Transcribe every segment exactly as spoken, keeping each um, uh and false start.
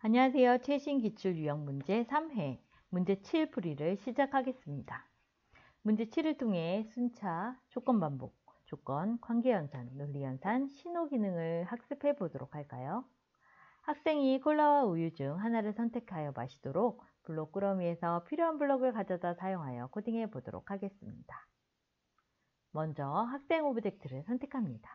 안녕하세요. 최신 기출 유형 문제 삼 회 문제 칠 풀이를 시작하겠습니다. 문제 칠을 통해 순차, 조건 반복, 조건, 관계연산, 논리연산, 신호 기능을 학습해 보도록 할까요? 학생이 콜라와 우유 중 하나를 선택하여 마시도록 블록 꾸러미에서 필요한 블록을 가져다 사용하여 코딩해 보도록 하겠습니다. 먼저 학생 오브젝트를 선택합니다.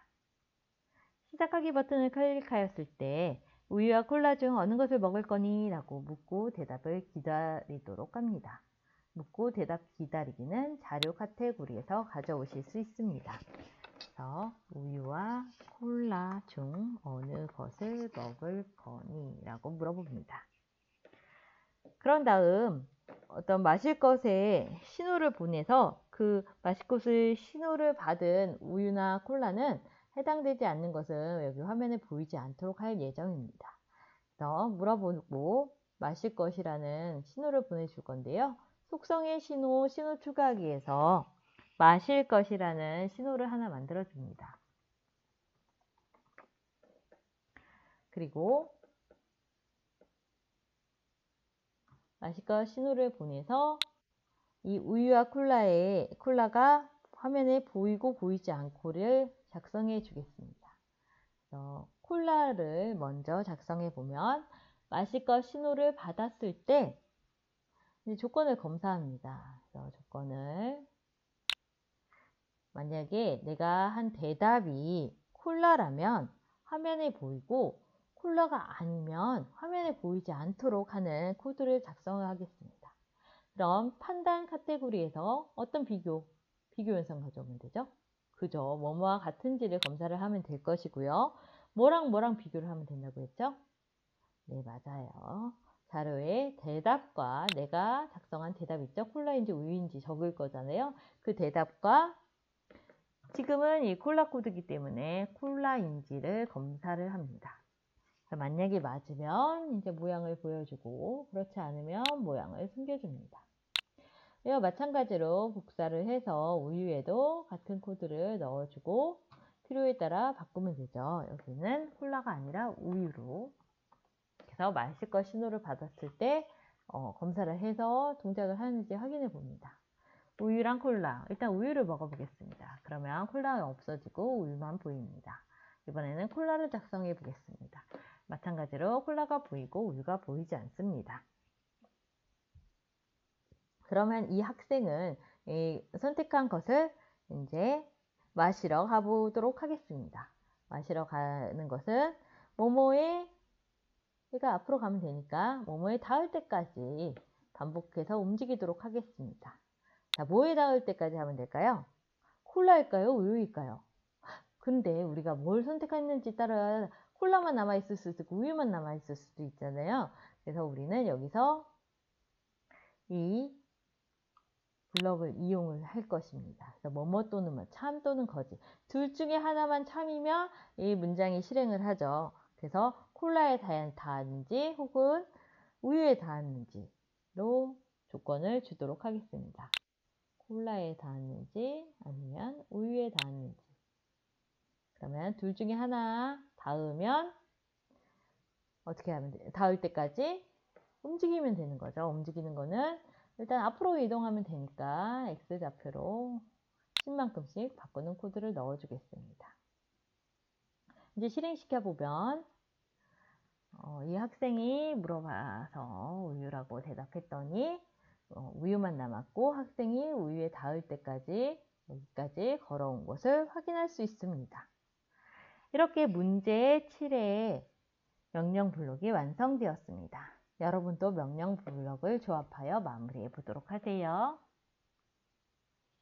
시작하기 버튼을 클릭하였을 때 우유와 콜라 중 어느 것을 먹을 거니? 라고 묻고 대답을 기다리도록 합니다. 묻고 대답 기다리기는 자료 카테고리에서 가져오실 수 있습니다. 그래서 우유와 콜라 중 어느 것을 먹을 거니? 라고 물어봅니다. 그런 다음 어떤 마실 것에 신호를 보내서 그 마실 것을 신호를 받은 우유나 콜라는 해당되지 않는 것은 여기 화면에 보이지 않도록 할 예정입니다. 그래서 물어보고 마실 것이라는 신호를 보내줄 건데요. 속성의 신호, 신호 추가하기에서 마실 것이라는 신호를 하나 만들어줍니다. 그리고 마실 것 신호를 보내서 이 우유와 콜라에, 콜라가 화면에 보이고 보이지 않고를 작성해 주겠습니다. 그래서 콜라를 먼저 작성해 보면 마실 것 신호를 받았을 때 이제 조건을 검사합니다. 그래서 조건을 만약에 내가 한 대답이 콜라라면 화면에 보이고 콜라가 아니면 화면에 보이지 않도록 하는 코드를 작성을 하겠습니다. 그럼 판단 카테고리에서 어떤 비교, 비교 연산 가져오면 되죠. 그죠? 뭐뭐와 같은지를 검사를 하면 될 것이고요. 뭐랑 뭐랑 비교를 하면 된다고 했죠? 네, 맞아요. 자료에 대답과 내가 작성한 대답 있죠? 콜라인지 우유인지 적을 거잖아요. 그 대답과 지금은 이 콜라 코드이기 때문에 콜라인지를 검사를 합니다. 만약에 맞으면 이제 모양을 보여주고 그렇지 않으면 모양을 숨겨줍니다. 이와 마찬가지로 복사를 해서 우유에도 같은 코드를 넣어주고 필요에 따라 바꾸면 되죠. 여기는 콜라가 아니라 우유로 그래서 마실 것 신호를 받았을 때 어, 검사를 해서 동작을 하는지 확인해 봅니다. 우유랑 콜라, 일단 우유를 먹어보겠습니다. 그러면 콜라가 없어지고 우유만 보입니다. 이번에는 콜라를 작성해 보겠습니다. 마찬가지로 콜라가 보이고 우유가 보이지 않습니다. 그러면 이 학생은 이 선택한 것을 이제 마시러 가보도록 하겠습니다. 마시러 가는 것은 모모에 얘가 앞으로 가면 되니까 모모에 닿을 때까지 반복해서 움직이도록 하겠습니다. 자, 뭐에 닿을 때까지 하면 될까요? 콜라일까요? 우유일까요? 근데 우리가 뭘 선택했는지 따라 콜라만 남아있을 수도 있고 우유만 남아있을 수도 있잖아요. 그래서 우리는 여기서 이 블럭을 이용을 할 것입니다. 그래서 뭐뭐 또는 뭐, 참 또는 거짓 둘 중에 하나만 참이면 이 문장이 실행을 하죠. 그래서 콜라에 닿았는지 혹은 우유에 닿았는지로 조건을 주도록 하겠습니다. 콜라에 닿았는지 아니면 우유에 닿았는지 그러면 둘 중에 하나 닿으면 어떻게 하면 돼요? 닿을 때까지 움직이면 되는 거죠. 움직이는 거는 일단 앞으로 이동하면 되니까 X좌표로 십만큼씩 바꾸는 코드를 넣어주겠습니다. 이제 실행시켜보면 어, 이 학생이 물어봐서 우유라고 대답했더니 어, 우유만 남았고 학생이 우유에 닿을 때까지 여기까지 걸어온 것을 확인할 수 있습니다. 이렇게 문제 칠의 명령 블록이 완성되었습니다. 여러분도 명령 블록을 조합하여 마무리해 보도록 하세요.